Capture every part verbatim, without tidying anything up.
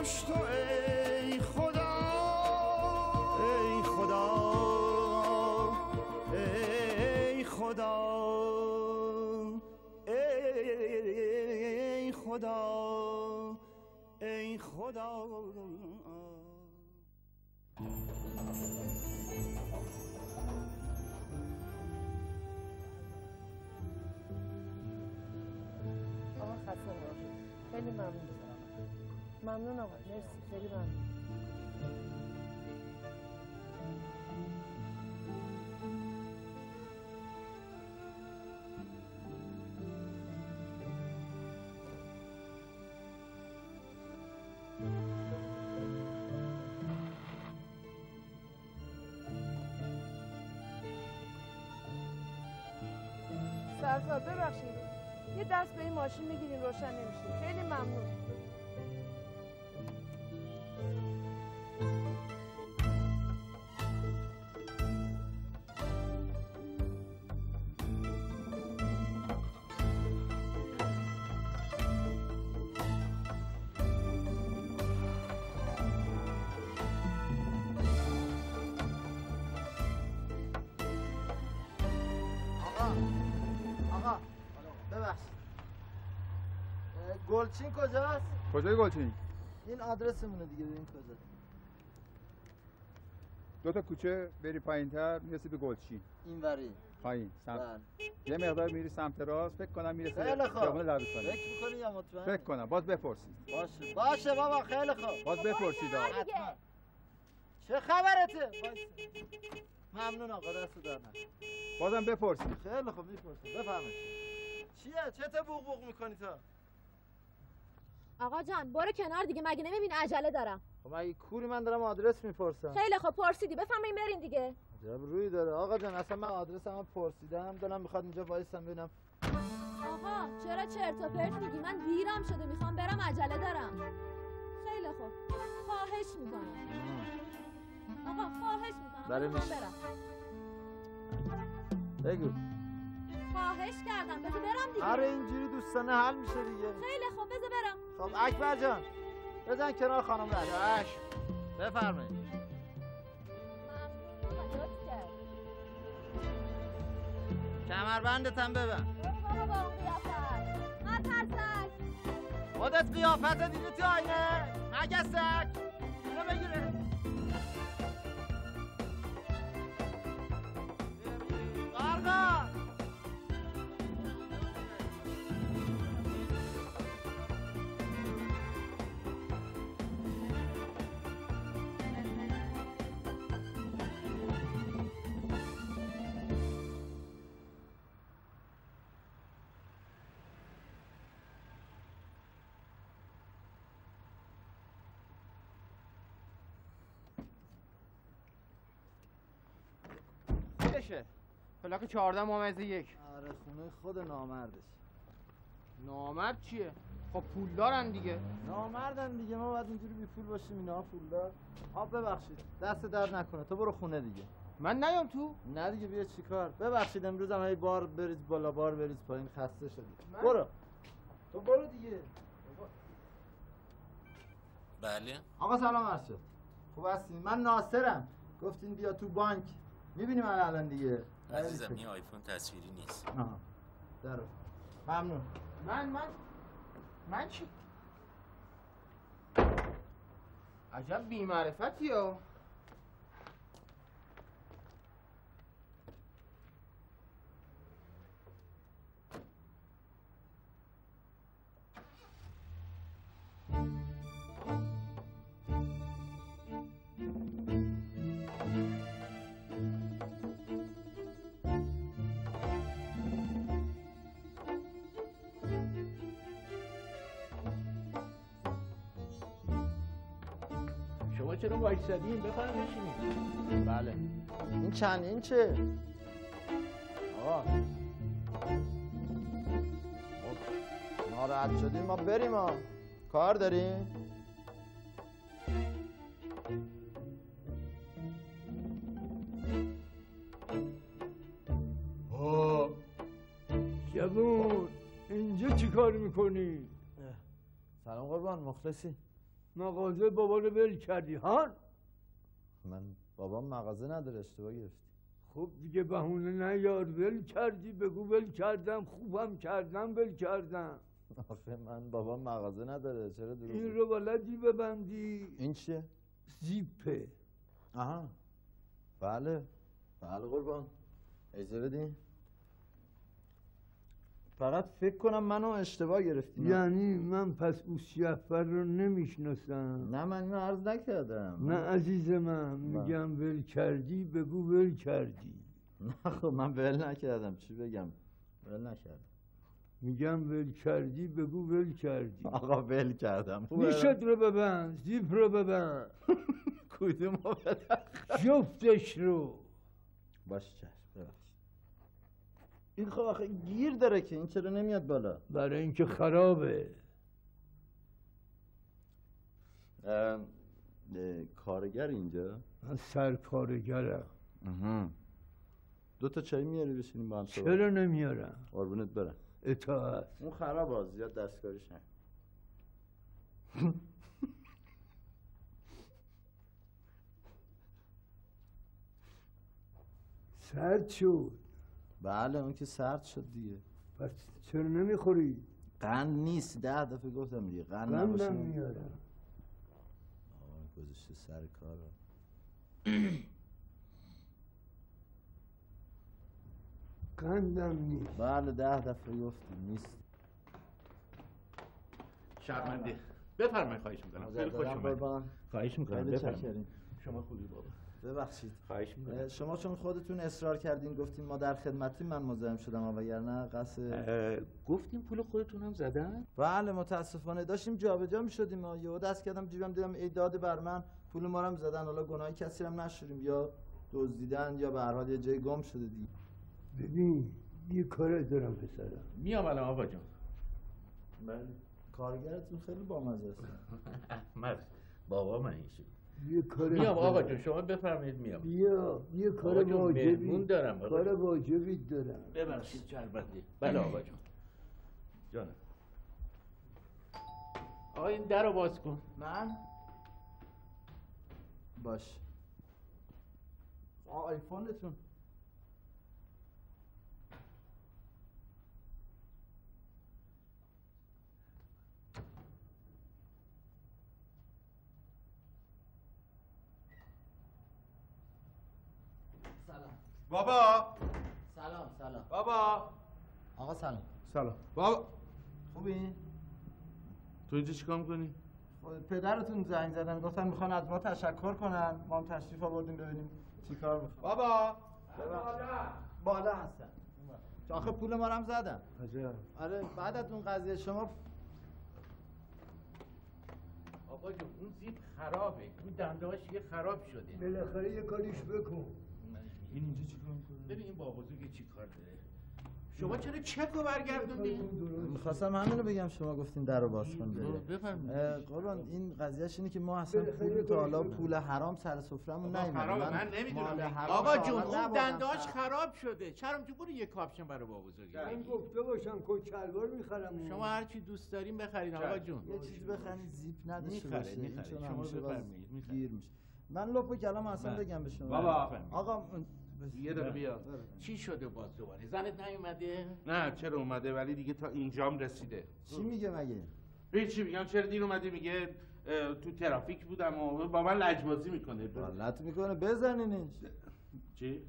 باش تو ای خدا، ای خدا، ای خدا، ای خدا، ای خدا. آقا خسته نباشید، خیلی ممنون بزرم. ممنون آقا، مرسی، خیلی ممنون. سرکار ببخشید، یه دست به این ماشین میگیریم روشن نمیشه. خیلی ممنون. گلچین کجاست؟ کجای گلچین؟ این آدرسمونه دیگه، این کجا؟ دو تا کوچه بری پایین‌تر میرسی به گلچین. این وری. پایین سمت. یه مقدار میری سمت راست، فکر کنم میرسی. خیلی خوب. خیابون دبیرستان. فکر می‌کنی یا مطمئن؟ فکر کنم. باز بپرسید. باشه. باشه بابا خیلی خوب. باز بپرسید. حتما. چه خبرته؟ باشه. ممنون آقا، دست در نکنه. بازم بپرسید. خیلی خوب می‌پرسید. بفهمید. چیه؟ چه تا بوق بوق می‌کنی تا؟ آقا جان برو کنار دیگه، مگه نمیبین عجله دارم؟ خب مگه کوری من دارم آدرس میپرسم. خیلی خب پرسیدی، بفرمایید برین دیگه. عجب روی داره آقا جان، اصلا من آدرسمو پرسیدم، دلم میخواد اینجا وایسم ببینم. آقا چرا چرت و پرت میگی؟ من دیرم شده، میخوام برم، عجله دارم. خیلی خب خواهش میکنم. آقا خواهش میکنم برم. بگو. خواهش کردم بذار برم دیگه. آره اینجوری دوستانه حل میشه دیگه. خیلی خب بذار برم. خب اکبر جان بزن کنار خانم رجاش. بفرمایید. ممنون آقا، لطف کرد. کمربندت هم ببند. برو با اون قیافت نترسک. خودت قیافت دیدی تو آینه؟ مگسک اینو بگیره. قرقا پلاک چهارده ممیزه یک. آره خونه خود نامردش. نامرد چیه؟ خب پول دارن دیگه. نامردن دیگه، ما باید اینجوری بی پول باشیم، اینا پول دار. آب ببخشید دست درد نکنه، تو برو خونه دیگه. من نیام تو؟ نه دیگه، بیا چیکار؟ ببخشید امروز هم هی بار بریز بالا بار بریز پایین، خسته شدی. من... برو تو برو دیگه. بله آقا سلام عرض شد. خوب هستین؟ من ناصرم، گفتین بیا تو بانک. میبینی من الان دیگه عزیزم این آیفون تصویری نیست. آها درو ممنون. من من من چی؟ عجب بی‌معرفتی ها. چرا وایسادیم؟ بفرمایید بشینید. بله این چند این چه؟ آقا ناراحت شدیم ما بریم، ما کار داریم. آه جوون اینجا چی کار میکنی؟ سلام قربان، مخلصی. مغازه بابا رو ول کردی ها؟ من بابام مغازه نداره، اشتباه گرفتی. خب دیگه بهونه نیار، ول کردی بگو ول کردم، خوبم کردم ول کردم. آخه من بابام مغازه نداره، چرا دروغ؟ این رو بلدی ببندی؟ این چیه؟ زیپه. آها بله بله قربان، اجازه بدین. فقط فکر کنم منو اشتباه گرفتیم. یعنی من پس او سیه‌فر رو نمیشناسم؟ نه من اینو عرض نکردم. نه عزیز من، میگم ول کردی بگو ول کردی. نه خب من ول نکردم، چی بگم؟ ول نکردم. میگم ول کردی بگو ول کردی. آقا ول کردم. نیشت رو ببند، زیپ رو ببند. کدوم رو ببند؟ جفتش رو. باشه چشم، ببخشید. این خب آخه گیر داره که، این چرا نمیاد بالا؟ برای اینکه خرابه. ام کارگر اینجا؟ من سرکارگرم. دو تا چای میاری بشینیم با هم صحبت؟ چرا نمیارم؟ قربونت برم. اطاعت. اون خراب ها، زیاد دستکاریش نه. سرد شد. بله اون که سرد شد دیگه. پس چرا نمیخوری؟ قند نیست، ده دفعه گفتم دیگه قند نباشه. قندم میارم. آقا گذاشته سر کار را. قندم نیست. بله ده دفعه گفتم نیست. شرمنده. بفرمایید خواهش میکنم. خیلی خوش اومد. خواهش میکنم بفرمایید. شما خوبی بابا. ببخشید. خواهش می‌کنم. شما چون خودتون اصرار کردین گفتین ما در خدمتیم، من مزاحم شدم، وگرنه قصد گفتیم پول خودتون هم زدن؟ بله متاسفانه داشتیم جابجا می‌شدیم، یهو دست کردم جیبم دیدم ای داده بر من، پول ما رو هم زدن. حالا گناهی کسی هم نشوریم، یا دزدیدن یا به هر حال یه جای گم شده دیگه. ببین یه کاری دارم پسرم. میام الان آقا جان. بله کارگرتون خیلی بامزه است. احمد بابا من ایشون. میام آقا جون، شما بفرمایید. میام. بیا یه کار واجبی دارم. کار واجبی دارم. ببخشید چربندی. بله آقا جون. جانم. آقا این در رو باز کن. من؟ باش. آقا آیفونتون. بابا سلام. سلام بابا. آقا سلام. سلام بابا. خوبی؟ تو اینجا چیکار میکنی؟ پدرتون زنگ زدن گفتن میخوان از ما تشکر کنن، ما هم تشریف آوردیم ببینیم چیکار میخوان. بابا بالا هستن. آخه پول ما رو هم زدن. عجب. آره بعد از اون قضیه شما آقا جون اون زیپ خرابه، اون دنده‌هاش یه خراب شده. بالاخره یه کاریش بکن. این اینجا چیکار می‌کنه؟ ببین این بابا بزرگ چی کار داره؟ شما چرا چک رو برگردوندین؟ می‌خواستم همین رو بگم، شما گفتین در رو باز کن بریم. بفرمایید. قربان این قضیهش اینه که ما اصلا پول تا حالا پول حرام سر سفرهمون نیومده. من نمی‌دونم. آقا جون اون دنده‌اش خراب شده. چرم تو برو یه کاپشن برای بابا بزرگ. من گفته باشم که چلوار می‌خرم. شما هر چی دوست دارین بخرید آقا جون. یه چیز بخرید زیپ نداشته باشه. شما بفرمایید. می‌خرید. من لپو کلام اصلا بگم به شما. بابا آقا یه دقیقه بیا. چی شده باز دوباره؟ زنت نیومده؟ نه چرا اومده، ولی دیگه تا اینجام رسیده. چی میگه مگه؟ هیچی. میگم چرا دیر اومدی؟ میگه تو ترافیک بودم و بابا لجبازی میکنه. غلط میکنه بزنینش. چی؟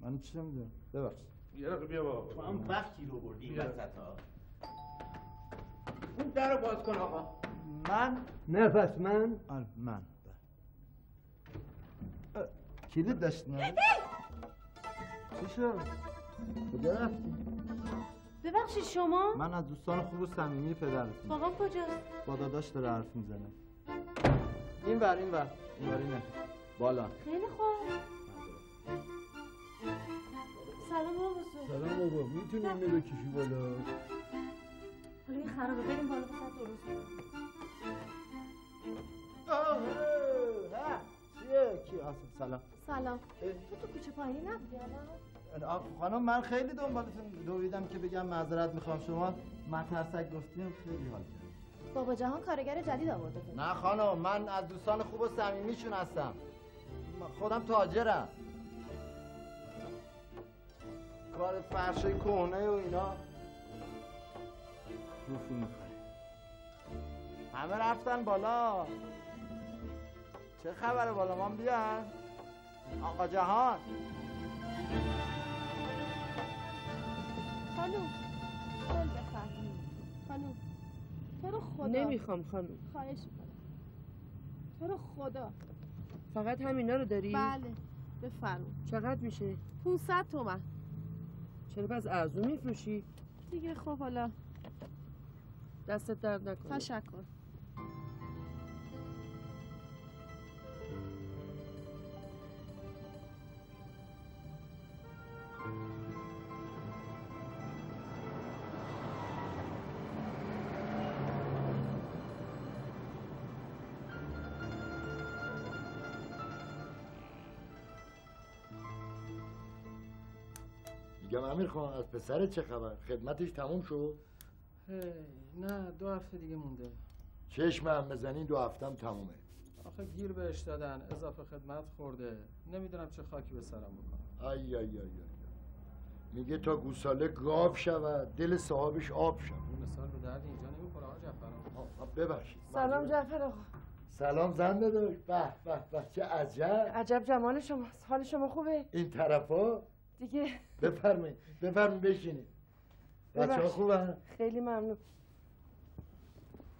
من چی میگم؟ ببخشید. یه دقیقه بیا بابا. تو هم وقتی رو بردی این وسطا. اون درو باز کن آقا. من نفس من من کلید داشتیم. چی شد؟ کجا رفتی؟ ببخشید شما؟ من از دوستان خوب و صمیمی پدرتون. بابا کجا؟ با داداش داره حرف میزنه. این ور این ور این ور اینه. بالا. خیلی خوب. سلام بابا. سلام بابا. میتونی اینو بکشی بالا؟ حالا این خرابه، بریم بالا بسات درست کنیم. آه کی آسم. سلام سلام. تو تو کوچه پایینی نبودی الان؟ خانم من خیلی دنبالتون دویدم که بگم معذرت میخوام، شما مترسک گفتیم خیلی حال کردم. بابا جهان کارگر جدید آورده بود. نه خانم، من از دوستان خوب و صمیمیشون هستم. خودم تاجرم. کار فرشای کهنه و اینا روفو میکنه. همه رفتن بالا. چه خبره بالا؟ من بیان آقا جهان. خانوم خانوم بفرمایید. خانوم تو رو خدا. نمیخوام خانوم. خواهش میکنم تو رو خدا. فقط همینا رو داری؟ بله بفرمایید. چقدر میشه؟ پانصد تومن. چرا باز ارزو میفروشی؟ دیگه خب حالا دستت درد نکنه. تشکر. میگم امیر خان از پسرت چه خبر؟ خدمتش تموم شد؟ نه دو هفته دیگه مونده. چشم هم بزنین دو هفتم تمومه. آخه گیر بهش دادن، اضافه خدمت خورده. نمیدونم چه خاکی به سرم بکنم. آی آی آی آی, آی. میگه تا گوساله گاو شود دل صاحبش آب شود. اون مثال به درد اینجا نمیخوره آقا جعفر. ببخشید. سلام جعفر آقا. سلام زن داداش. به به به چه عجب. عجب جمال شماست. حال شما خوبه؟ این طرفا دیگه. بفرمایید بفرمایید بشینید. بچه‌ها خوبن؟ خیلی ممنون.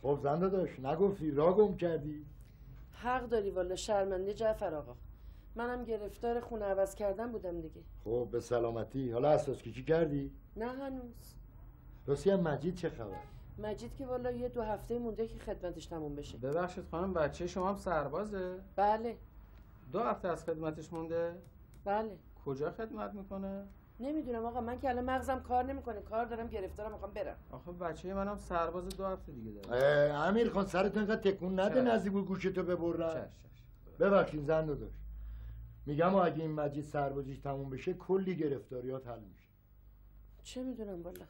خب زنده داشت نگفتی راه گم کردی؟ حق داری والا. شرمنده جعفر آقا، منم گرفتار خونه عوض کردن بودم دیگه. خب به سلامتی. حالا اساس کیچی کردی؟ نه هنوز. راستی هم مجید چه خبر؟ مجید که والا یه دو هفته مونده که خدمتش تموم بشه. ببخشید خانم بچه شما هم سربازه؟ بله. دو هفته از خدمتش مونده؟ بله. کجا خدمت میکنه؟ نمیدونم آقا، من که الان مغزم کار نمیکنه. کار دارم، گرفتارم، میخوام برم. آخه بچه منم سرباز دو هفته دیگه داره. امیر خان سرت اینقدر تکون نده، نزدیک بود گوشتو ببرن. ببخشید زن داداش، میگم اگه این مجید سربازیش تموم بشه کلی گرفتاریات حل میشه. چه میدونم والا.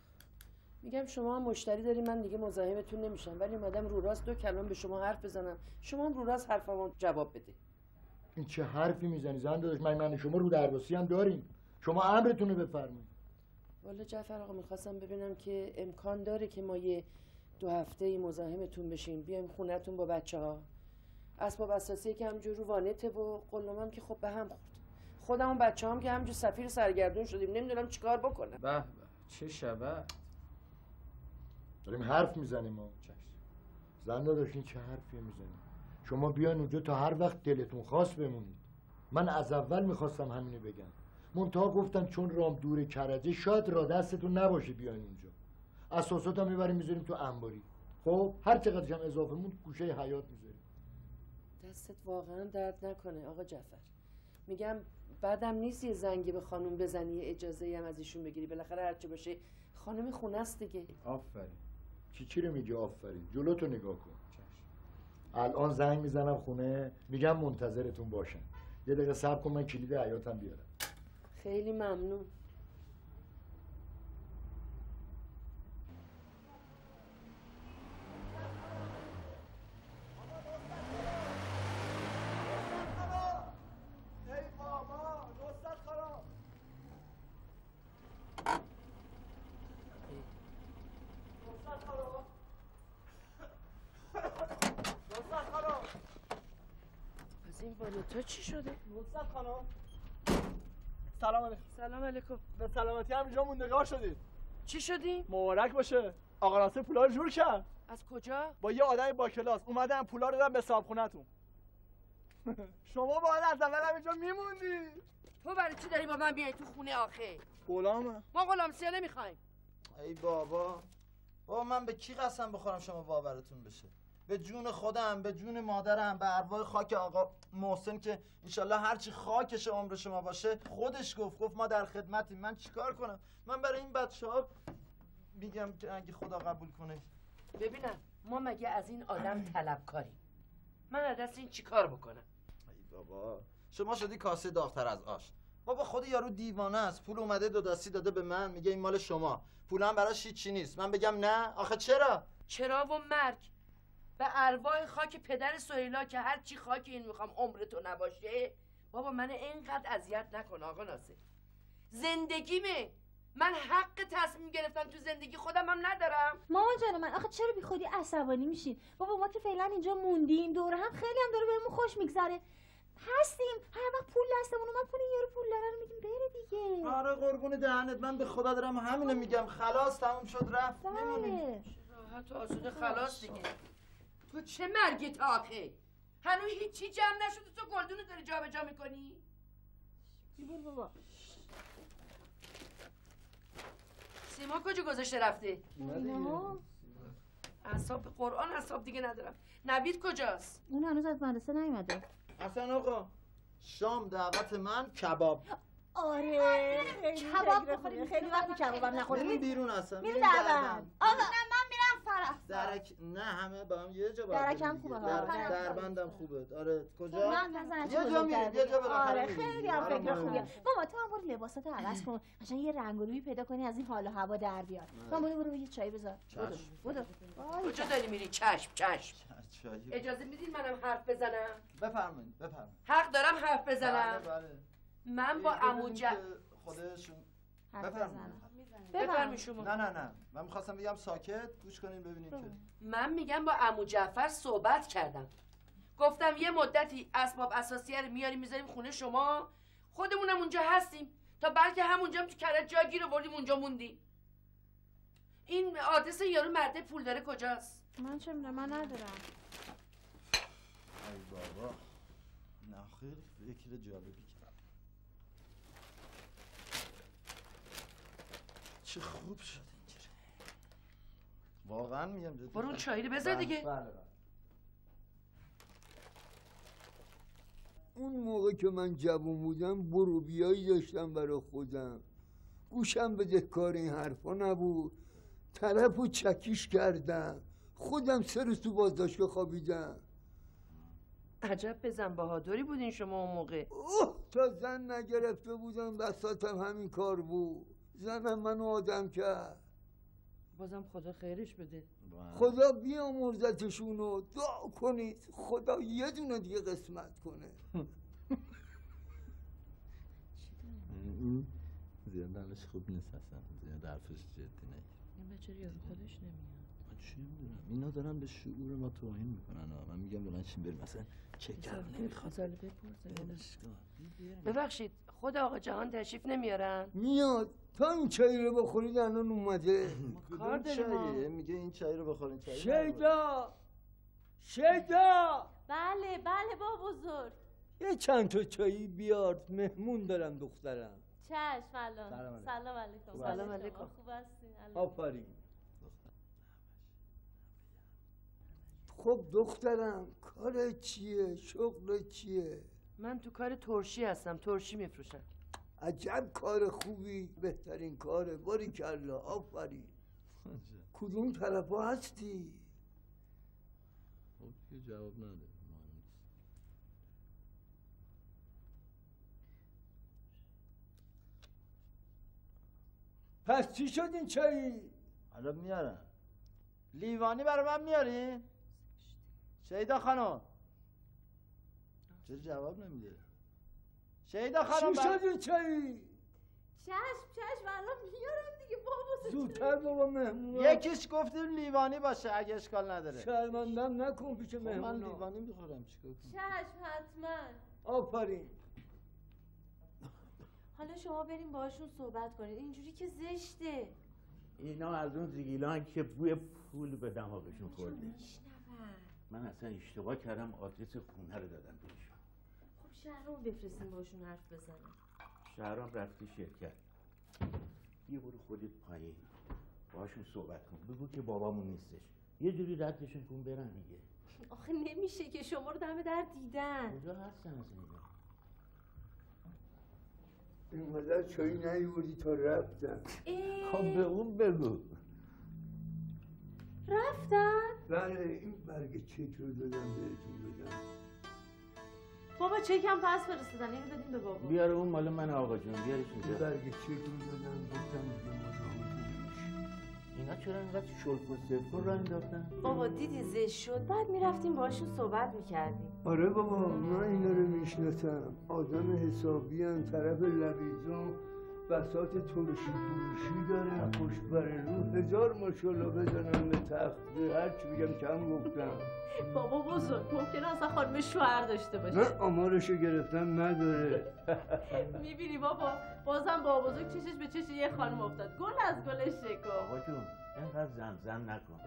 میگم شما هم مشتری داری، من دیگه مزاحمتون نمیشم، ولی اومدم رو راست دو کلام به شما حرف بزنم، شما هم رو راست حرفامو جواب بده. این چه حرفی میزنی زن داداش؟ من من شما رو درباسی هم داریم. شما امرتون رو بفرمایید. والا جعفر آقا میخواستم ببینم که امکان داره که ما یه دو هفته‌ای مزاحمتون بشیم، بیایم خونه‌تون با بچه‌ها. اسباب اساسی که همجور رو وانته و قلمم که خب به هم خورد. خودمون بچه‌هام که همجور سفیر سرگردون شدیم، نمیدونم چیکار بکنم. به به چه شبه داریم حرف میزنیم ما. چش. زن داداش این چه حرفی میزنیم؟ شما بیان اونجا تا هر وقت دلتون خواست بمونید. من از اول میخواستم همینو بگم. منتها گفتم چون رام دور کرجه شاید را دستتون نباشه بیاین اونجا. اساسات هم میبریم میذاریم تو انباری. خب هر چقدرش هم اضافه مون گوشه حیات میذاریم. دستت واقعا درد نکنه آقا جعفر. میگم بعدم نیست یه زنگی به خانم بزنی، یه اجازه هم از ایشون بگیری. بالاخره هرچی باشه خانم خونه است دیگه. آفرین. چی چی رو میگی آفرین؟ جلوتو نگاه کن. الان زنگ میزنم خونه، میگم منتظرتون باشن. یه دقیقه صبر کن من کلید حیاتم بیارم. خیلی ممنون. از این بالا تا چی شده؟ نصرت خانم سلام علیکم. سلام علیکم. به سلامتی همینجا موندگار شدید. چی شدی؟ مبارک باشه. آقا ناصر پولا رو جور کرد. از کجا؟ با یه آدم با کلاس اومدن پولا رو دادن به صاحبخونه‌تون. شما باید از اول همینجا میموندی. تو برای چی داری با من بیای تو خونه آخه؟ غلامم. ما غلام سیاه نمیخوایم. ای بابا. بابا من به کی قسم بخورم شما باورتون بشه؟ به جون خودم، به جون مادرم، به ارواح خاک آقا محسن که انشالله هرچی خاکش عمر شما باشه. خودش گفت گفت ما در خدمتیم. من چیکار کنم؟ من برای این بچه ها میگم که اگه خدا قبول کنه. ببینم ما مگه از این آدم طلبکاریم؟ من از دست این چیکار بکنم؟ ای بابا شما شدی کاسه داغتر از آش. بابا خود یارو دیوانه است. پول اومده دو دستی داده به من، میگه این مال شما. پولم براش هیچی نیست. من بگم نه؟ آخه چرا؟ چرا و مرگ. به ارواح خاک پدر سهیلا که هر چی خاک این میخوام عمرتو نباشه. بابا من اینقدر اذیت نکن آقا ناصر. زندگیمه، من حق تصمیم گرفتن تو زندگی خودم هم ندارم. مامان جان من آخه چرا بی خودی عصبانی میشین؟ بابا ما که فعلا اینجا موندیم دوره هم خیلی هم داره بهمون خوش میگذره. هستیم هر وقت پول دستمون اومد پول یارو پول داره رو میگیم بره دیگه. آره قربون دهنت، من به خدا دارم همینو میگم. خلاص تموم شد رفت. نمی‌مونیم راحت و آسوده خلاص دیگه. تو چه مرگی تا آخه؟ هنوز هیچی جمع نشده تو گلدونو داری جابجا میکنی؟ ببر بابا. سیما کجا گذاشته رفته؟ نه اعصاب قرآن اعصاب دیگه ندارم. نوید کجاست؟ اون هنوز از مدرسه نیومده. حسن آقا شام دعوت من کباب. آره کباب بخوریم، خیلی وقتی کبابم نخوردیم. میریم بیرون اصلا، میریم دربند. آقا من میرم فرح درک. نه همه با هم یه جا باید درکم خوبه. دربندم خوبه. آره کجا؟ یه جا میریم یه جا. آره خیلی هم فکر خوبیه. بابا تو هم برو لباسات عوض کن قشنگ یه رنگ و رویی پیدا کنی از این حال و هوا در بیار. من برو برو یه چای بذار. برو کجا داری میری؟ چشم چشم. اجازه میدین منم حرف بزنم؟ بفرمایید بفرمایید. حق دارم حرف بزنم. من با عموجه خودشون بفرمایید بفرمایید شما. نه نه نه من می‌خواستم بگم ساکت گوش کنین ببینید که من میگم با عمو جعفر صحبت کردم. گفتم یه مدتی اسباب اساسیه رو میاریم میذاریم خونه شما، خودمونم اونجا هستیم تا بلکه همونجا هم تو کرج جا گیر آوردیم اونجا موندیم. این آدرس یارو مرده پول داره کجاست؟ من چه می‌دونم، من ندارم. ای بابا ناخیر یکی رو جالبی کرد. چه خوب شد اینجوری. واقعا میگم جدی. برو چایی رو بذار دیگه. بله بله. اون موقع که من جوون بودم برو بیایی داشتم برای خودم. گوشم بده کار این حرفا نبود. طرفو چکیش کردم. خودم سه روز تو بازداشتگاه خوابیدم. عجب بزن بهادری بودین شما اون موقع. اوه تا زن نگرفته بودم بساتم همین کار بود. زنم منو آدم کرد. بازم خدا خیرش بده. خدا بیامرزتشونو دعا کنید خدا یه دونه دیگه قسمت کنه. زیاد درش خوب نیست اصلا. زیاد درفش جدی نگیر. این بچه ریاض خودش نمیاد. من چی میدونم؟ اینا دارن به شعور ما توهین میکنن. من میگم بلند شین بریم اصلا چکر نمیخواد. ببخشید خود آقا جهان تشریف نمیارن؟ میاد. تا این چایی رو بخورید الان اومده. کار داره میگه این چایی رو بخورید. شیدا شیدا. بله بله بابا بزرگ. یه چند تا چایی بیار مهمون دارم دخترم. چشم الان. سلام علیکم. سلام علیکم. خوب هستین؟ آفرین. خب دخترم کار چیه؟ شغل چیه؟ من تو کار ترشی هستم، ترشی میفروشم. عجب کار خوبی، بهترین کاره، باریکالله، آفرین. کدوم طرفا هستی؟ خب که جواب نده. پس چی شد این چایی؟ الان میارم. لیوانی برای من میاری؟ شهیدا خانم چرا جواب نمیده؟ شهیدا خانم چی شد این چایی؟ چشم چشم الان میارم دیگه بابا. زودتر بابا مهمونا. یکیش گفتیم لیوانی باشه اگه اشکال نداره. شرمندم نکن پیش مهمونا. من لیوانی میخورم چیکار کنم؟ چشم حتما. آفرین. حالا شما بریم باشون صحبت کنید اینجوری که زشته. اینا از اون زگیلان که بوی پول به دماغشون خورده. من اصلا اشتباه کردم آدرس خونه رو دادم بهشون. خب شهرام بفرستیم باشون حرف بزنم. شهرام رفته شرکت. بیا برو خودت پایین باشون صحبت کن. بگو که بابامون نیستش. یه جوری ردشون کن برن دیگه. آخه نمیشه که شما رو دم در دیدن. کجا هستن اصلا؟ اینقدر چایی نیوردی تا رفتن. خب به اون بگو رفتن؟ بله این برگ چک رو دادم بهتون بدم. بابا چکم پس فرستادن اینو بدیم به بابا. بیاره اون مال من آقا جون بیارش اینجا. برگ چک رو دادم گفتم دیگه مزاحمتون نمیشم. این نه چرا اینقدر شلپ و سفر را انداختن؟ بابا دیدی زشت شد، بعد میرفتیم باشون صحبت میکردیم. آره بابا، من اینا رو میشناسم، آدم حسابی هم، طرف لویزان، بساط ترشی فروشی دارن، پشت بر رو هزار ماشالله بزنن به تخته، هرچی بگم کم گفتم. بابا بزرگ، ممکنه اصلا خانم شوهر داشته باشه. من آمارشو گرفتم نداره. میبینی بابا، بازم بابا بزرگ چشش به چش یه خانم افتاد، گل از گلش شکفت. آقا جون، اینقدر زمزم نکن.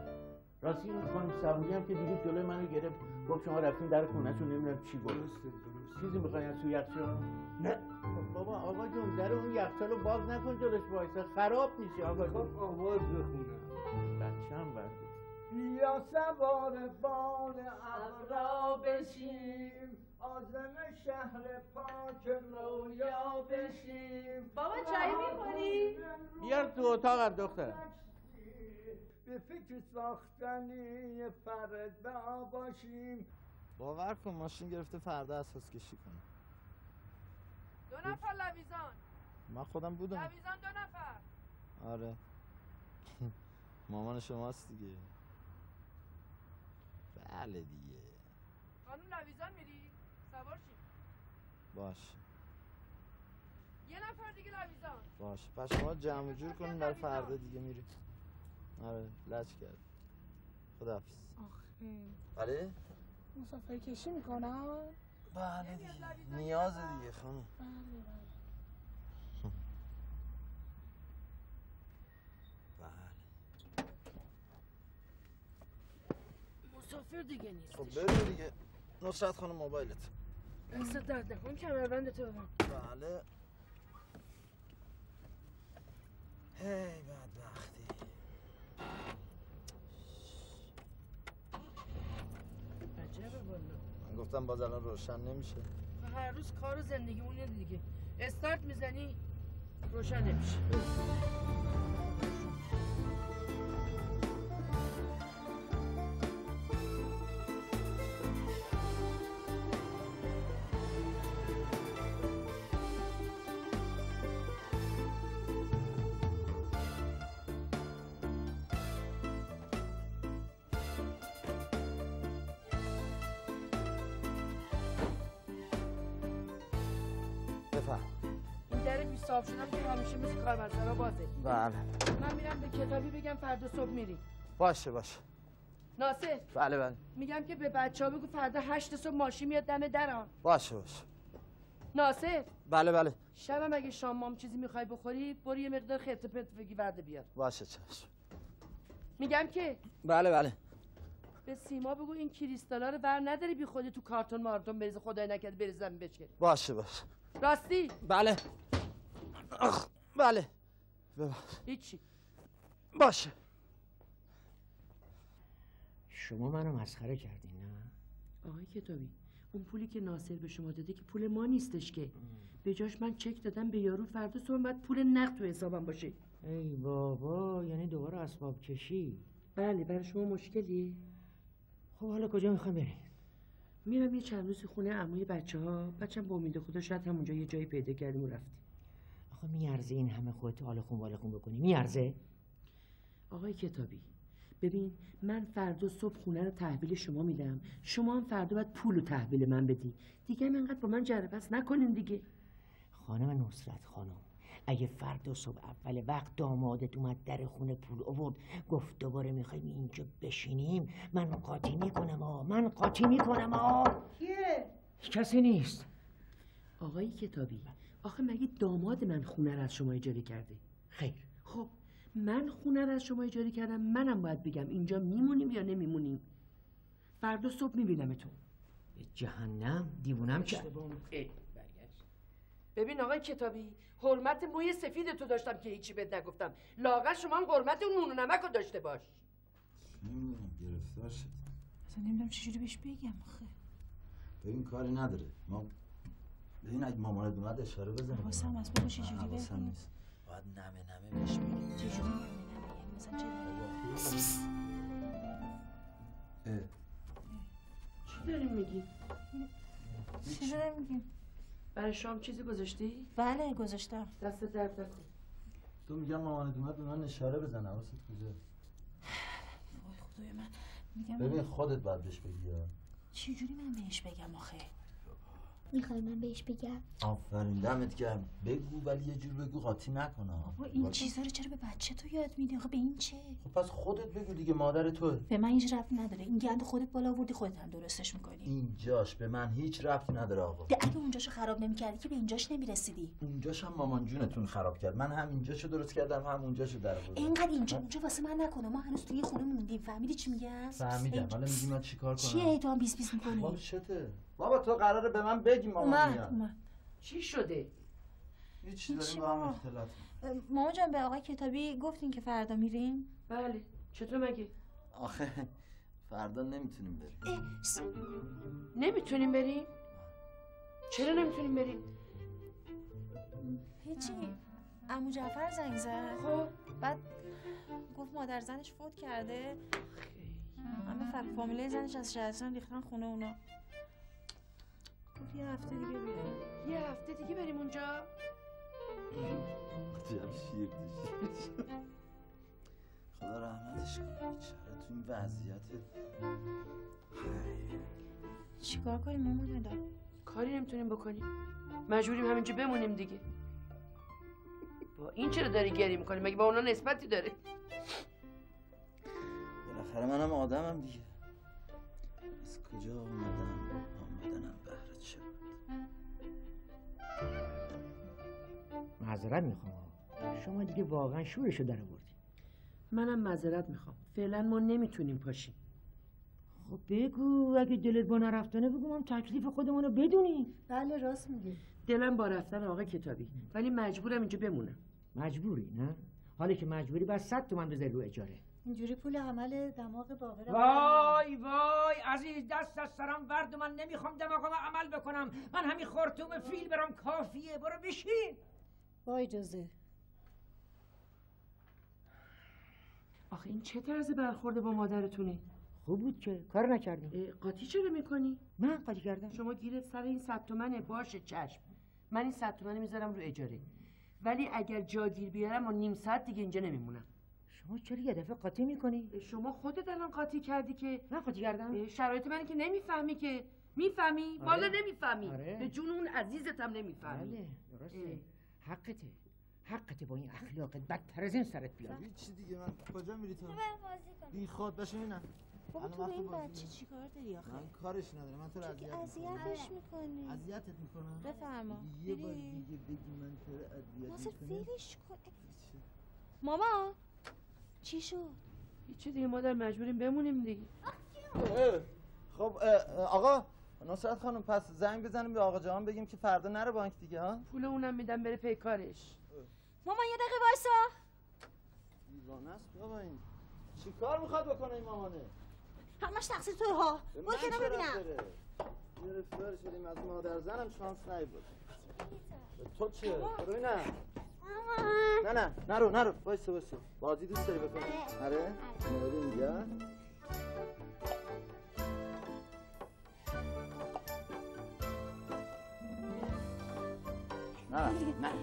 راستی این خانم سعودی هم که دیگه جلوی منو گرفت، گفت شما رفتین در خونه‌تون نمی‌دونم چی گفت. چیزی می‌خواید از تو یخچال؟ نه بابا، آقا جون در اون یخچال رو باز نکن، جلوش وایسا خراب میشه. آقا جون آواز بخونه. بچه‌م بر بیا سوار باد ابرا بشیم، عازم شهر پاک رویا بشیم. بابا چای می‌خوری؟ بیار تو اتاقم دخترم. به فکر ساختن یه فردا باشیم. باور کن ماشین گرفته فردا اساس کشی کنه. دو نفر لویزان. من خودم بودم. لویزان دو نفر. آره. مامان شماست دیگه. بله دیگه. خانم لویزان میری؟ سوار شیم. باش. یه نفر دیگه لویزان. باش. پس شما جمع جور کنیم برای فردا دیگه میری. آره لچ کرد. خداحافظ. آخه. بله؟ مسافر کشی میکنم؟ بله دیگه. نیاز دیگه خانم. بله بله. بله. مسافر دیگه نیست. خب برو دیگه. نصرت خانم موبایلت. دست درد نکن، کمربند تو ببند. بله. هی بدبختی. من گفتم باز الان روشن نمیشه. هر روز کار و زندگی اونه دیگه. استارت میزنی روشن نمیشه. صاف شدم که همیشه مثل کارمزدرا بازه. بله من میرم به کتابی بگم فردا صبح میری. باشه باشه ناصر. بله بله میگم که به بچه ها بگو فردا هشت صبح ماشین میاد دم درم. باشه باشه ناصر. بله بله شبم اگه شام مام چیزی میخوای بخوری برو یه مقدار خرت و پرت بگی ورده بیار. باشه چشم. میگم که بله بله به سیما بگو این کریستالا رو بر نداری بی خودی تو کارتون مارتون بریزه، خدای نکرده بریزم بچکه. باشه باشه راستی. بله آخ بله ببخش. هیچی. باشه. شما منو مسخره کردین نه؟ آقای کتابی اون پولی که ناصر به شما داده که پول ما نیستش که. به جاش من چک دادم به یارو فردا صبح بعد پول نقد تو حسابم باشه. ای بابا یعنی دوباره اسباب کشی. بله برای شما مشکلی؟ خب حالا کجا میخوام بریم؟ میرم یه چند روزی خونه عموی بچه‌ها، بچه‌م با امید خدا شاید همونجا یه جایی پیدا کردیم و رفتیم. میارزه این همه خودت حال خون وال خون بکنی؟ میارزه؟ آقای کتابی ببین من فردا صبح خونه رو تحویل شما میدم، شما هم فردا باید پول رو تحویل من بدی دیگه. اینقدر با من جر بحث نکنین دیگه. خانم نصرت خانم اگه فردا صبح اول وقت دامادت اومد در خونه پول آورد گفت دوباره میخوایم اینجا بشینیم، من قاطی میکنم. آ من قاطی میکنم. آ کیه؟ کسی نیست آقای کتابی. آخه مگه داماد من خونه رو از شما اجاره کرده؟ خیر. خب من خونه رو از شما اجاره کردم، منم باید بگم اینجا میمونیم یا نمیمونیم. فردا صبح میبینمتون. جهنم دیوونم که برگشت. ببین آقای کتابی حرمت موی سفید تو داشتم که هیچی بهت نگفتم، لاغر شما هم حرمت اون نون و نمک رو داشته باش. نمیدونم گرفتار شد اصلا نمیدونم چجوری بهش بگم. آخه ببین کاری نداره ما ببین اگه مامانت اومد اشاره بزنه. حواسم از بابا چجوری بگم؟ حواسم نیست. باید نمه نمه بهش بگیم. چجوری نمه نمه بگیم؟ مثلا چه چی داریم میگیم؟ چی داریم میگیم؟ برای شام چیزی گذاشتی؟ بله گذاشتم. دست درد نکن. تو میگم مامانت اومد اونا اشاره بزنه. حواست کجاست؟ آبروی من. میگم ببین خودت باید بهش بگی. چی جوری من بهش بگم آخه؟ میخوای من بهش بگم؟ آفرین دمت گرم. بگو ولی یه جور بگو قاطی نکنه. بابا این چیزا رو چرا به بچه تو یاد میدی؟ آخه به این چه؟ خب پس خودت بگو دیگه مادر توه. به من هیچ ربطی نداره. این گند خودت بالا آوردی خودت هم درستش میکنی. اینجاش به من هیچ ربطی نداره آقا. اگه اونجاشو خراب نمیکردی که به اینجاش نمیرسیدی. اونجاش هم مامان جونتون خراب کرد. من هم اینجاشو درست کردم هم اونجاشو در آوردم. اینقدر اینجا اونجا واسه من نکنه. ما هنوز توی خونه موندیم. فهمیدی چی میگم؟ فهمیدم. حالا میگی من چیکار کنم؟ چیه تو هم بیس بیس میکنی؟ بابا چته؟ بابا تو قراره به من بگی مامان میاد. چی شده؟ یه چیزی داریم با هم اختلاف. ماما جان به آقای کتابی گفتین که فردا میریم؟ بله. چطور مگه؟ آخه فردا نمیتونیم بریم. نمیتونیم بریم؟ چرا نمیتونیم بریم؟ هیچی. عمو جعفر زنگ زد. خب بعد گفت مادر زنش فوت کرده. همه فامیله زنش از شهرستان ریختن خونه اونا. یه هفته دیگه بریم. یه هفته دیگه بریم اونجا. عجب شیر دیشی. خدا رحمتش کنه. چرا تو این وضعیت چیکار کنیم مامان ادا؟ کاری نمیتونیم بکنیم. مجبوریم همینجا بمونیم دیگه. با این چرا داری گریه میکنی؟ مگه با اونا نسبتی داره؟ بالاخره منم آدمم دیگه. از کجا اومدم؟ معذرت میخوام. شما دیگه واقعا شورشو در آوردی. منم معذرت میخوام. فعلا ما نمیتونیم پاشیم. خب بگو اگه دلت با نرفتنه بگو ما تکلیف خودمون رو بدونیم. بله راست میگی. دلم با رفتن آقا کتابی ولی مجبورم اینجا بمونم. مجبوری نه؟ حالا که مجبوری بعد صد تومن بذاری رو اجاره. اینجوری پول عمل دماغ باقره. وای وای عزیز دست از سرم ورد. من نمیخوام دماغم عمل بکنم. من همین خرطوم فیل برام کافیه. برو بشین. با اجازه. آخه این چه طرز برخورده با مادرتونه؟ خوب بود که کار نکردیم. قاطی چرا میکنی؟ من قاطی کردم. شما گیرت سر این صد تومنه. باشه چشم. من این صد تومنه میذارم رو اجاره. ولی اگر جاگیر بیارم و نیم ساعت دیگه اینجا نمیمونم. شما چرا یه دفعه قاطی میکنی؟ شما خودت الان قاطی کردی که. من قاطی کردم. شرایط من که نمیفهمی که. میفهمی؟ آره. بالا نمیفهمی. آره. به جون اون عزیزت هم نمیفهمی. بله. درسته. حقته. حقته با این اخلاقت بدتر از این سرت بیاد. یه چی دیگه من کجا میری تو؟ بی خود باشه اینا. بابا تو این بچه چیکار داری آخه؟ من کارش ندارم. من تو رو اذیتش میکنی. اذیتت میکنم. بفرما. یه بار دیگه بگی من تو رو اذیت میکنم. واسه فیلش کن. ماما چی شد؟ هیچی دیگه مادر مجبوریم بمونیم دیگه. خب آقا نصرت خانم پس زنگ بزنیم به آقا جهان بگیم که فردا نره بانک دیگه ها؟ پول اونم میدم بره پیکارش. مامان یه دقیقه وایسا. دیوانه است بابا این. چی کار میخواد بکنه این مامانه؟ همش تقصیر تو ها. برو کنار ببینم. گرفتار شدیم از مادر زنم شانس نبود. تو چیه؟ برو نه. نه نه نرو نرو وایسا وایسا. بازی دوست داری بکنی؟ آره. میاد اینجا. نه نه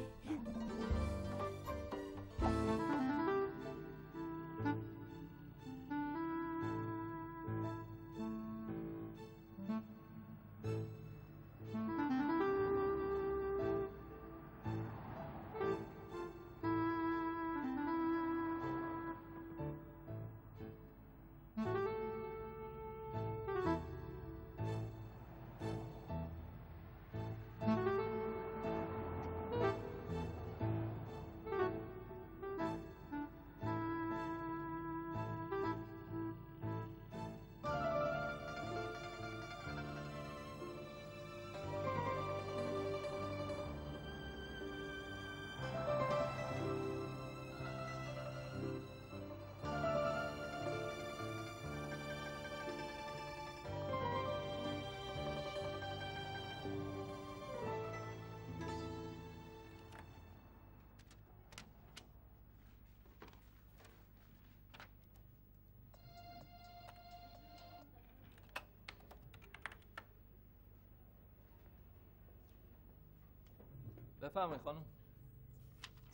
بفرمای خانم.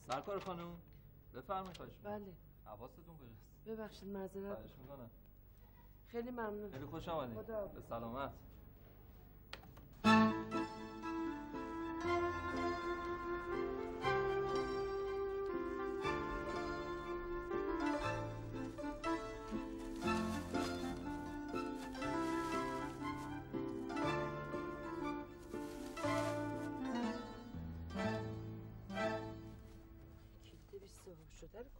سرکار خانم بفرمای خواهش. بله. حواستون کجاست؟ ببخشید معذرت. خواهش میکنم. خیلی ممنون. خیلی خوش آمدید. به سلامت.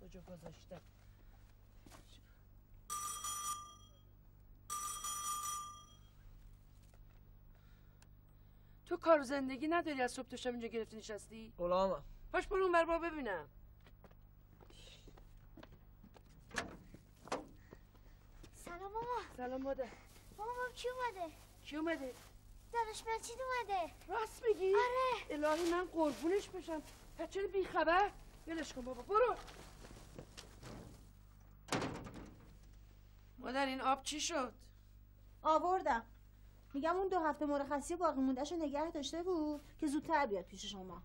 کجا گذاشتم؟ تو کار زندگی نداری؟ از صبح تا شب اینجا گرفتی نشستی؟ غلامم. باش برو اونور بابا ببینم. سلام بابا. سلام مادر. بابا کی اومده؟ کی اومده؟ داداش مجید اومده. راست میگی؟ آره. الهی من قربونش بشم. پس چرا بی خبر؟ ولش کن بابا برو. مادر این آب چی شد؟ آوردم. میگم اون دو هفته مرخصی باقی مونده‌شو نگه داشته بود که زودتر بیاد پیش شما.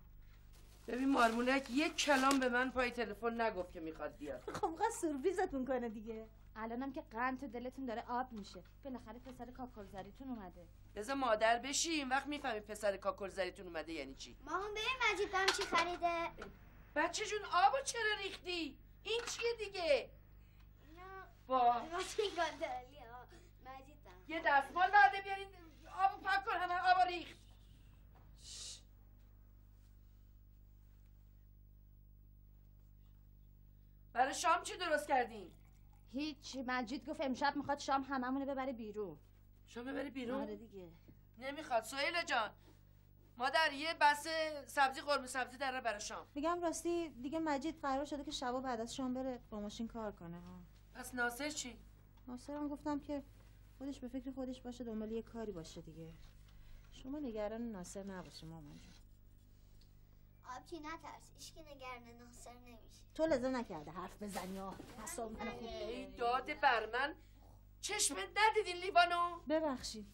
ببین مارمونک یک کلام به من پای تلفن نگفت که میخواد بیاد. خب میخواد سورپریزتون کنه دیگه. الانم که قند تو دلتون داره آب میشه. بالاخره پسر کاکلزریتون اومده. بذار مادر بشیم وقت میفهمی پسر کاکلزریتون اومده یعنی چی. مامان ببین مجید برام چی خریده. بچه جون آبو چرا ریختی؟ این چیه دیگه؟ با یه دستمال برده بیارین آبو پاک کن همه آبو ریخت. برای شام چی درست کردین؟ هیچ. مجید گفت امشب میخواد شام هممونو ببره بیرون. شام ببری بیرون؟ آره دیگه. نمیخواد سهیل جان. مادر یه بسته سبزی قرمه سبزی دره برای شام. میگم راستی دیگه مجید قرار شده که شبا بعد از شام بره با ماشین کار کنه ها. پس ناصر چی؟ ناصر هم گفتم که خودش به فکر خودش باشه دنبال یه کاری باشه دیگه. شما نگران ناصر نباشه مامان جون. آبجی نترس هیچ کی نگران ناصر نمیشه. تو لزا نکرده حرف بزنی ها. حساب منو خوب ای داد بر من چشم ندیدین لیبانو؟ ببخشید.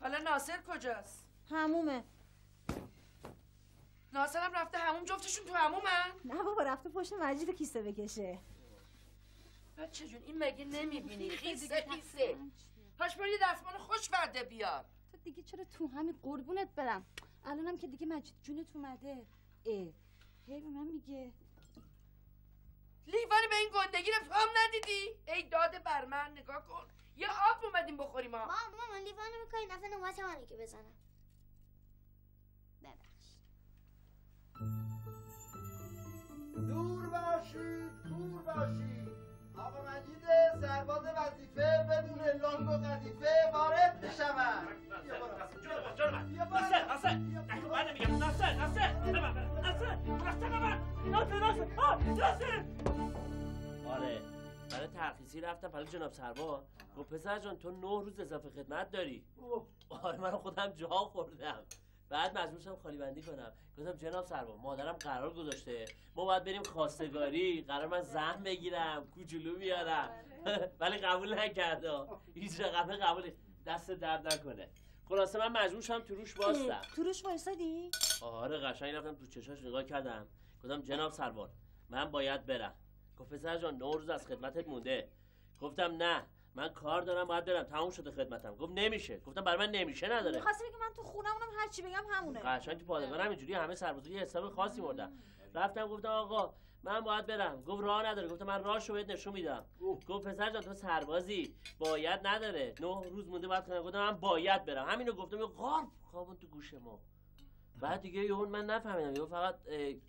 حالا ناصر کجاست؟ همومه. ناصر هم رفته هموم جفتشون تو همومن؟ نه بابا رفته پشت مجید کیسه بکشه. بچه جون این مگه نمیبینی خیسه خیسه. پشمال یه دستمان خوش برده بیار. تو دیگه چرا تو همین قربونت برم. الانم که دیگه مجید جونت اومده. اه. هی به من میگه. لیوانی به این گندگی رفت هم ندیدی؟ ای داده بر من نگاه کن. یه آب اومدیم بخوریم ها. ماما ماما لیوانو میکنی نفع نوبت منه که بزنم. ببخشید. دور باشید دور باشید. آقا مجید سرباز وظیفه بدون لنگ و قذیفه وارد میشود. یه بار ناصر ناصر نکن من نمیگم ناصر ناصر ناصر ناصر ناصر ناصر ناصر آره برای ترخیصی رفتم پلو جناب سرباز گفت پسر جان تو نه روز اضافه خدمت داری. آره من خودم جا خوردم بعد مجبور شدم خالی بندی کنم. گفتم جناب سرباز مادرم قرار گذاشته ما باید بریم خواستگاری قرار من زحم بگیرم کوچولو بیارم ولی قبول نکرده هیچ رقمه قبول دست درد نکنه. خلاصه من مجبور شدم تو روش باستم. تو روش وایسادی؟ آره قشنگ رفتم تو چشاش نگاه کردم گفتم جناب سرباز من باید برم. گفت پسر جان نه روز از خدمتت مونده. گفتم نه من کار دارم باید برم تموم شده خدمتم. گفت نمیشه. گفتم برای من نمیشه نداره. می‌خواستی بگی من تو خونم اونم هر چی بگم همونه. قشنگ تو پادگانم اینجوری همه سربازا یه حساب خاصی مردن. رفتم گفتم آقا من باید برم. گفت راه نداره. گفتم من راهشو بهت نشون میدم. گفت پسر جان تو سربازی باید نداره نه روز مونده باید کنه. گفتم من باید برم همینو گفتم. غار خوابون تو گوش ما. بعد دیگه یهو من نفهمیدم یهو فقط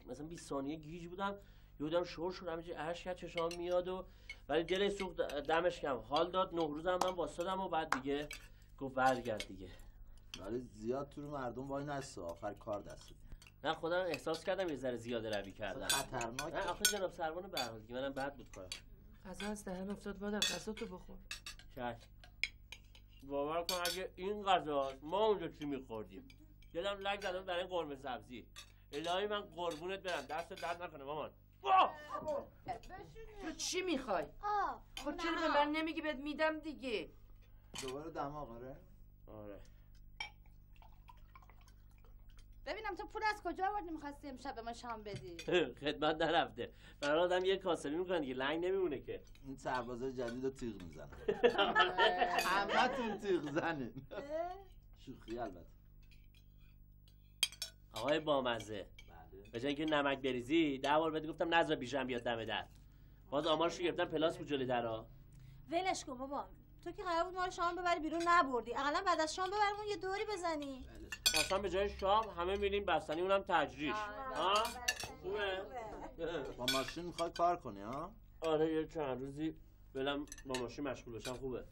مثلا بیست ثانیه گیج بودم. یهودم شور شد همینجوری اشک از چشام میاد و ولی دل سوخت دمش کم حال داد. نه روزم من واسادم و بعد دیگه گفت برگرد دیگه. ولی زیاد تو رو مردم وای نسا آخر کار دستت. نه خودم احساس کردم یه ذره زیاده روی کردم. خطرناک. نه آخه جناب سروان به هر حال دیگه منم بد بود کارم. غذا از دهن افتاد بادم غذا تو بخور. چش. باور کن اگه این غذا ما اونجا چی می‌خوردیم. دلم لگ زدم برای قرمه سبزی. الهی من قربونت برم دست درد نکنه مامان. تو چی میخوای؟ آه خب چرا به من نمیگی بهت میدم دیگه. دوباره دماغ آره؟ آره ببینم تو پول از کجا آوردی می‌خواستی امشب به ما شام بدی؟ خدمت نرفته. برای آدم یه کاسبی می‌کنه دیگه، لنگ نمیمونه که. این سربازای جدیدو تیغ میزنن. همتون تیغ زنین. شوخی البته. آقای بامزه. بله. به جای اینکه نمک بریزی، ده بار بهت گفتم نذار بیشم بیاد دم در. باز آمارشو گرفتن پلاس بود جلوی درا. ولش کن بابا. تو که قرار بود ما رو شام ببری بیرون نبردی، اقلا بعد از شام ببرمون یه دوری بزنی. اصلا به جای شام همه میریم بستنی، اونم تجریش. ها؟ خوبه؟ با ماشین میخوای کار کنی ها؟ آره یه چند روزی بلم با ماشین مشغول بشم خوبه.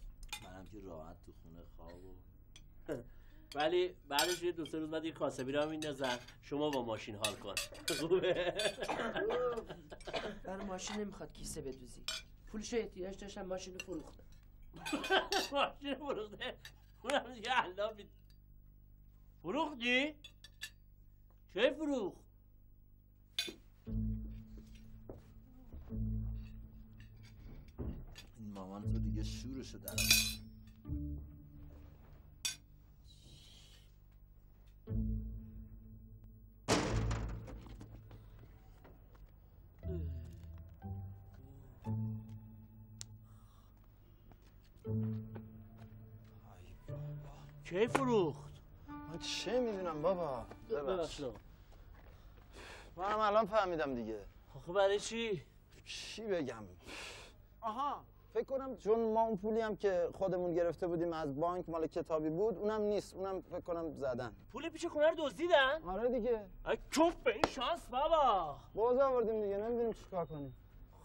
منم که راحت تو خونه خواب و ولی بعدش یه دو سه روز بعد یه کاسبی را میندازن شما با ماشین حال کن. خوبه؟ برای ماشین نمیخواد کیسه بدوزی. پولشو احتیاج داشتم ماشینو فروختم. ماشین فروخته؟ اونم دیگه علافی فروختی؟ چه فروخ؟ این مامان تو دیگه شورشو در آورد. چه فروخت؟ من چه میدونم بابا؟ ببخش. منم الان فهمیدم دیگه. آخه برای چی؟ چی بگم؟ آها فکر کنم چون ما اون پولی هم که خودمون گرفته بودیم از بانک مال کتابی بود اونم نیست، اونم فکر کنم زدن. پول پیش خونه رو دزدیدن؟ آره دیگه. آ چوب به این شانس بابا. باز آوردیم دیگه، نمیدونیم چیکار کنیم.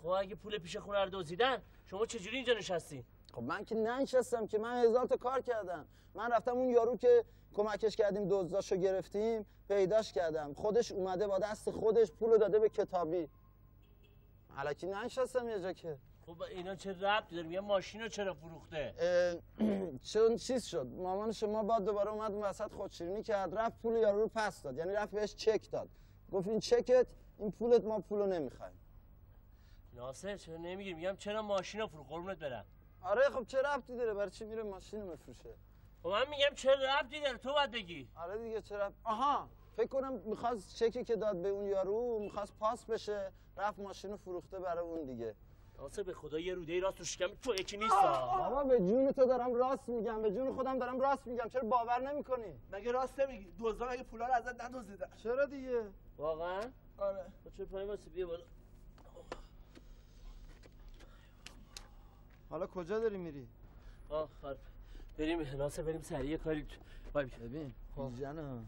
خب اگه پول پیش خونه رو دزدیدن شما چجوری اینجا نشستین؟ خب من که ننشستم که، من هزار تا کار کردم. من رفتم اون یارو که کمکش کردیم دزداشو گرفتیم پیداش کردم، خودش اومده با دست خودش پولو داده به کتابی. الکی ننشستم یه جا که. خب اینا چه ربطی داره؟ میگه ماشینو چرا فروخته؟ چون چیز شد مامان شما بعد دوباره اومد وسط خودشیرینی کرد، رفت پول یارو رو پس داد، یعنی رفت بهش چک داد، گفت این چکت، این پولت، ما پولو نمیخوایم. ناصر چرا نمیگی؟ میگم چرا ماشینو فروخت؟ قربونت برم. آره خب چه ربطی داره؟ برای چی میره ماشینو میفروشه؟ خب من میگم چه ربطی داره، تو باید بگی. آره دیگه چه ربطی؟ آها فکر کنم میخواست چکی که داد به اون یارو میخواست پاس بشه، رفت ماشینو فروخته برای اون دیگه. واسه به خدا یه روده راست رو شکم تو یکی نیست. بابا به جون تو دارم راست میگم، به جون خودم دارم راست میگم، چرا باور نمیکنی؟ مگه راست نمیگی؟ دزدا مگه پولا رو ازت ندزدیدن؟ چرا دیگه؟ واقعا؟ آره. چه پای واسه بیا بالا. حالا کجا داری میری؟ آه خب بریم ناصر، بریم سریع یه کاری. وای ببین جانم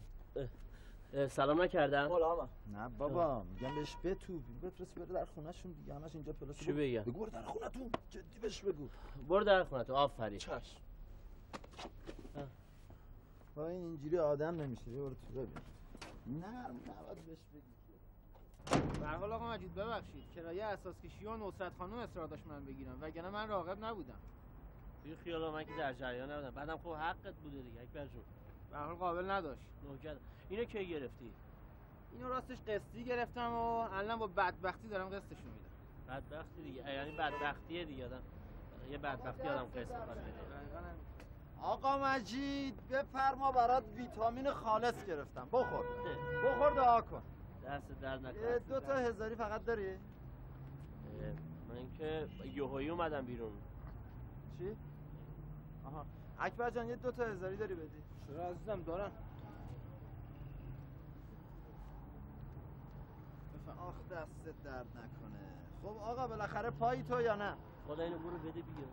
سلام نکردم. حالا نه بابا میگم بهش بتو بفرست بره در خونه‌شون دیگه، همش اینجا پلاس. چی بگم؟ بگو در خونه‌تون، جدی بهش بگو برو در خونه‌تون. آفرین چش. با این اینجوری آدم نمیشه. برو تو ببین. نه نباید بهش بگی. به هر حال آقا مجید ببخشید، کرایه اساسکشی و نصرت خانم اصرار داشت من بگیرم، وگرنه من راغب نبودم. بی خیالا من که در جریان نبودم. بعدم خب حقت بوده دیگه اکبر جون. به هر حال قابل نداشت. نوکر. اینو کی گرفتی؟ اینو راستش قسطی گرفتم و الان با بدبختی دارم قسطشو میدم. بدبختی دیگه، یعنی بدبختیه دیگه آدم. یه بدبختی آدم قسط می‌کنه. آقا مجید بفرما برات ویتامین خالص گرفتم. بخور. بخور دعا کن. دست درد نکنه. دو تا هزاری فقط داری؟ من که یوهایی اومدم بیرون. چی؟ آها اکبر جان یه دو تا هزاری داری بدی؟ چرا عزیزم دارم. آخ دست درد نکنه. خب آقا بالاخره پایی تو یا نه؟ خدا اینو برو بده بگیرم.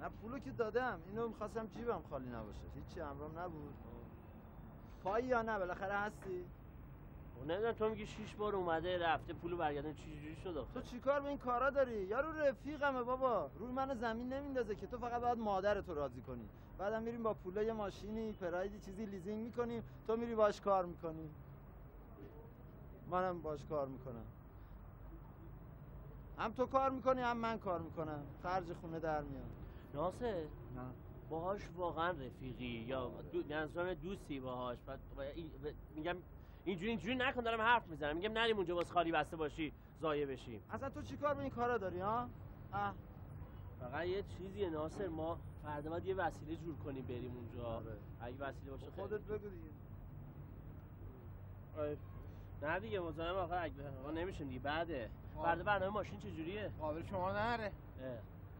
نه پولو که دادم، اینو میخواستم جیبم خالی نباشه. هیچی همرام نبود. پایی یا نه بالاخره هستی؟ نمیدونم تو میگی شیش بار اومده رفته پولو برگردن، چی جوری شد آخه؟ تو چیکار به این کارا داری؟ یارو رفیقمه بابا، روی منو زمین نمیندازه که. تو فقط باید مادرتو راضی کنی، بعدم میریم با پولا یه ماشینی پرایدی چیزی لیزینگ میکنیم، تو میری باش کار میکنی، منم باش کار میکنم. هم تو کار میکنی هم من کار میکنم، خرج خونه در میاد. ناصر نه باهاش واقعا رفیقی یا منظورم دوستی باهاش؟ بعد میگم اینجوری اینجوری نکن، دارم حرف میزنم. میگم نریم اونجا باز خالی بسته باشی ضایع بشیم. اصلا تو چیکار به این کارا داری ها؟ اه فقط یه چیزیه ناصر، ما فردا باید یه وسیله جور کنیم بریم اونجا. آره. اگه وسیله باشه خودت بگو دیگه. نه دیگه مزاحم آقا اکبر نمیشون دیگه. بعده بعد برنامه ماشین چجوریه؟ قابل شما نره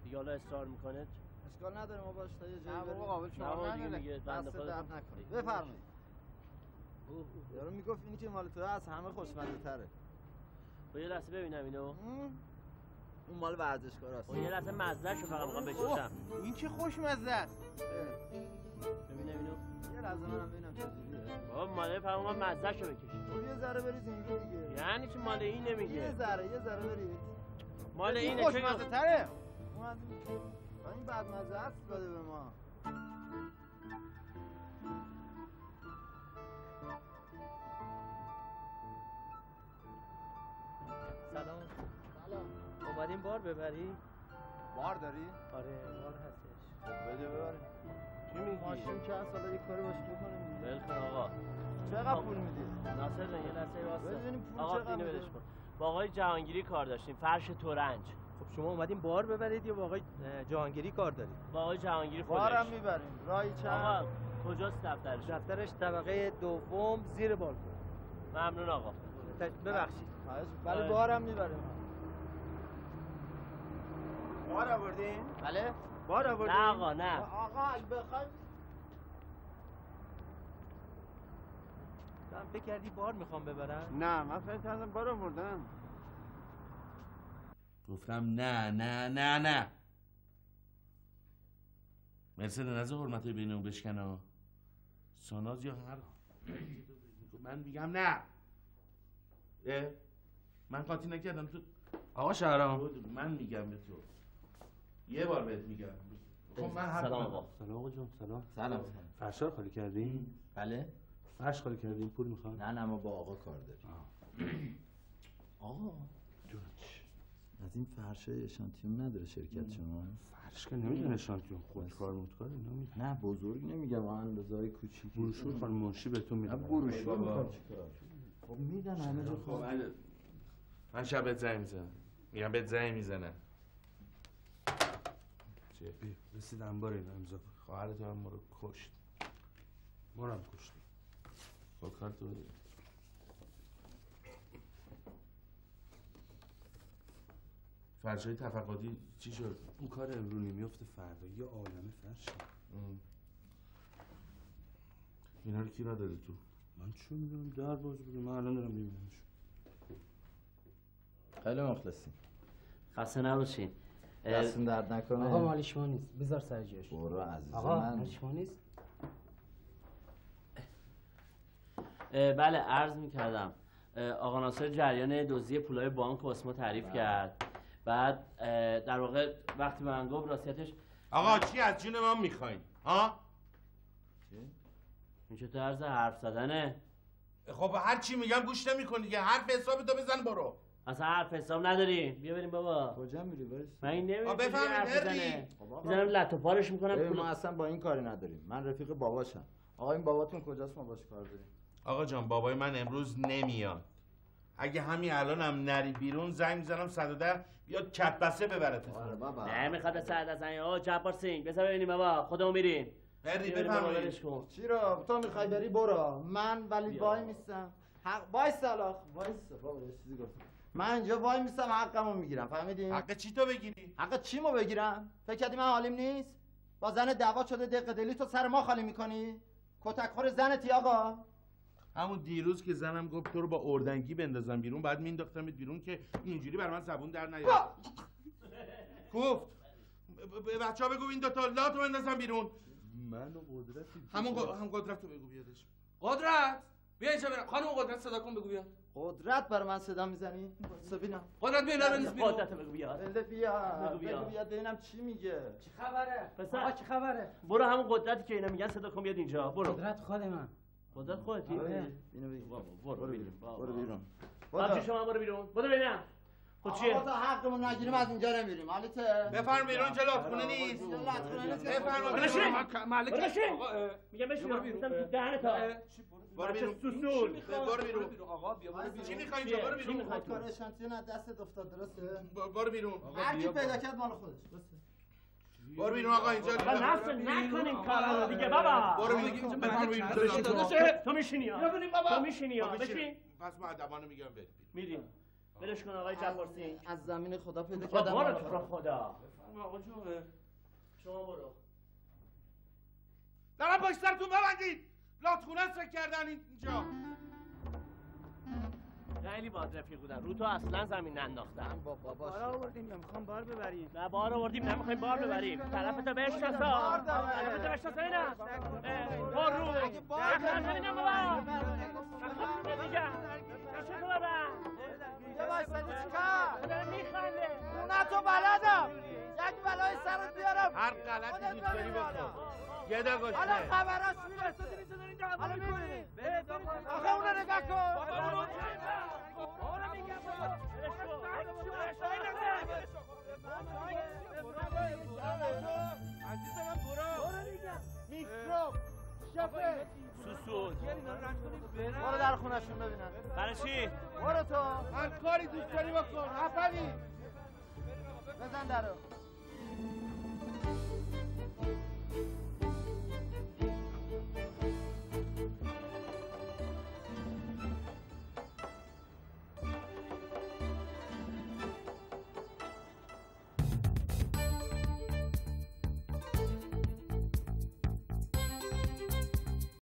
دیگه. حالا اصرار میکنه اشکال نداره ما باش تا یه جایی بریم. نه قابل شما نره، بنده خدا نکنید. بفرمایید. یارو میگفت اینی که مال تو از همه خوشمزه تره. با یه لحظه ببینم اینو. اون مال ورزشکاراست. با یه لحظه مزه شو فقط میخوام بچشم. این چه خوشمزه است. ببینم اینو. یه لحظه منم ببینم چجوریه. بابا ماله فرمان مزه شو بکشید. تو یه ذره بریز اینجوری دیگه. یعنی چی مال این نمیگه؟ یه ذره یه ذره بریز. مال اینه که خوشمزه تره. اومد این بعد مزه است داده به ما. سلام. سلام. اومدیم بار ببری؟ بار داری؟ آره بار هستش. بده ببریم. چی میگی؟ ماشین که هست حالا یک کاری باش بکنیم. بلکن آقا چقدر پول میدی؟ ناصر جان یه لحظه واسه. آقا اینو بدش کن. با آقای جهانگیری کار داشتیم، فرش تورنج. خب شما اومدیم بار ببرید یا با آقای جهانگیری کار دارید؟ با آقای جهانگیری خودش. بارم میبریم. رای چند؟ آقا کجاست دفترش؟ دفترش طبقه دوم زیر بالکن. ممنون آقا. ببخشید. بله بارم میبریم. بار آوردین؟ بله؟ بار آوردین؟ نه آقا نه. آقا اگه بخواید من فکر کردی بار میخوام ببرم؟ نه من فکر کردم بار آوردم. گفتم نه نه نه نه. مرسدس نذار حرمتای بین اون بشکنه. ساناز یا هر من میگم نه. اه من قاطی نکردم تو آقا شهرام. من میگم به تو یه بار بهت میگم. خب من هر سلام آقا. سلام آقا جون. سلام سلام. فرشار خالی کردین؟ بله فرش خالی کردین. پول میخواد؟ نه نه ما با آقا کار داریم. آقا جورج از این فرشه اشانتیون نداره شرکت شما؟ فرش که نمیدونه اشانتیون خودکار مودکار اینا میدونه. نه بزرگ نمیگم اندازه‌های کوچیک. بروشور خانم منشی به تو میدونه. بروشور میخوام چیکار؟ خب میدن همه جا. خب من شب بهت زنگ میزنم. میگم بهت زنگ میزنم. چه بی رسید انبار این امضا. خواهرت هم ما رو کشت. ما رو هم کشتیم. با کار تو بده. فرشای تفقدی چی شد؟ اون کار امرو نمیفته فردا. یه عالمه فرشه. اینا رو کی نداری تو؟ من چون میدونم در باز بودم. من الان دارم میبینمشون. خیلی مخلصیم. خسته نباشین. دستون درد نکنه. آقا مال شما نیست. بذار سر جاش. برو عزیز آقا من. آقا مال شما نیست. بله عرض میکردم آقا ناصر جریان دزدی پولای بانک واسه ما تعریف کرد. بعد در واقع وقتی به من گفت راستیتش آقا چی از جون ما میخواین؟ ها؟ چی؟ این چه طرز حرف زدنه؟ خب هر چی میگم گوش نمیکنی دیگه. حرف حسابتو بزن برو. اصلا حرف حساب نداری. بیا بریم بابا. کجا میری برس؟ من این نمیدونم حرف بزنه. میذارم لتو پارش میکنم. پول ما اصلا با این کاری نداریم. من رفیق باباشم. آقا این باباتون کجاست ما باش کار داریم؟ آقا جان بابای من امروز نمیاد. اگه همین الانم هم نری بیرون زنگ میزنم صد و ده بیاد کپسه ببرت. آره بابا. نه میخواد صد زنگ. آقا جبار سینگ بزن ببینیم بابا. خودمون میریم. بردی بفرمایید. چی رو تو میخوای بری برو. من ولی وای میستم. حق وای سلاخ وای بابا چیزی گفتم. من اینجا وای میستم حقمو میگیرم. فهمیدین؟ حق چی تو بگیری؟ حق چی مو بگیرم؟ فکر کردی من حالیم نیست؟ با زن دعوا شده دق دلی تو سر ما خالی میکنی؟ کتک خور زنتی آقا. همون دیروز که زنم گفت تو رو با اردنگی بندازم بیرون بعد مینداختمت بیرون که اینجوری بر من زبون در نیاد. گفت بچه‌ها بگو این دو تا لاتو بندازم بیرون. منو قدرت همون هم قدرتو بگو بیادش. قدرت بیا اینجا برام. خانم قدرت صدا کن بگو بیا. قدرت بر من صدا میزنی؟ سبینا قدرت بیا بنز بیرون. قدرت بگو بیا. بگو بیا. بیا ببینم چی میگه. چی خبره؟ آقا چی خبره؟ برو همون قدرتی که اینا میگن صدا کن بیاد اینجا. برو. قدرت خودمه. قدرت خودتی؟ اینه بگیم برو بیرون برو بیرون بچه شما برو بیرون برو بیرون. خب چیه؟ آقا تا حقمون نگیریم از اینجا نمیریم. حالته؟ بفرم بیرون اینجا لاتخونه نیست. بفرم بیرون بشین. میگم بشین برو بیرون دهنتا برو بیرون سوسول برو بیرون. آقا بیا برو بیرون. چی میخوای اینجا برو بیرون. کار شانتیون از دستت افتاد درسته؟ برو بیرون. هر کی پیدا کرد مال خودش. برو بیرون آقا اینجا نکنین نکنین کارا دیگه بابا. برو بیرون تو میشینی ها تو میشینی ها بشین. پس ما ادبانو میگم برید میریم برش کن آقای جبارسین از زمین خدا پیدا کردم. برو تو خدا آقا جوه شما برو درم باش سرتون ببندید لاتخونه است فکر کردن اینجا خیلی باز رفیق بودن رو تو اصلا زمین ننداختم با باباش بار آوردیم نمیخوام بار ببریم نه بار آوردیم نمیخوایم بار ببریم طرفتو بشناسا طرفتو بشناسا اینا بار رو اگه بار نمینا بابا خب دیگه چه بابا یه واسه چیکار من میخنده اونا تو بلدم یک بلای سرت بیارم هر غلطی می‌کنی بکن یه دقیقه حالا خبراش میرسه میذارین دعوا میکنین آخه اون رو نگاه کن اون میگه بابا عزیزم برو برو دیگه میکروب شفه سوسول برو در خونه‌شون ببینن برای چی برو تو هر کاری دوست داری بکن حفلی بزن درو